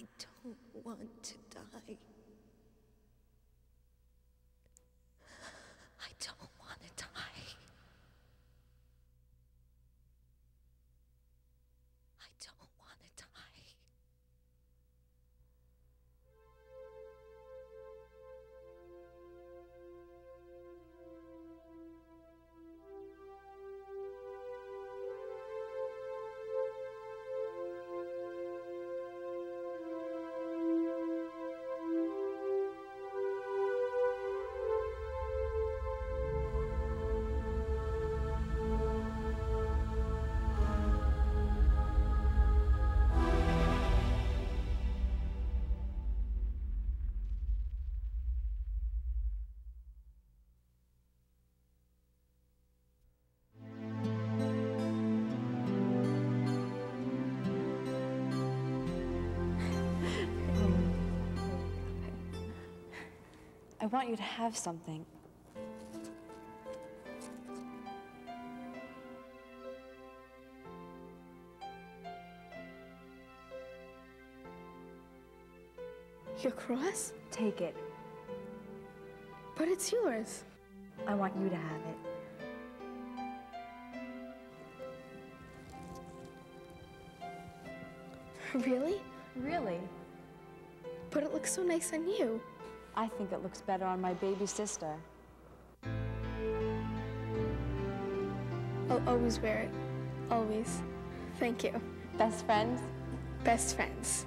I don't want to die. I don't want to die. I don't want to die. I want you to have something. Your cross? Take it. But it's yours. I want you to have it. Really? Really. But it looks so nice on you. I think it looks better on my baby sister. I'll always wear it. Always. Thank you. Best friends? Best friends.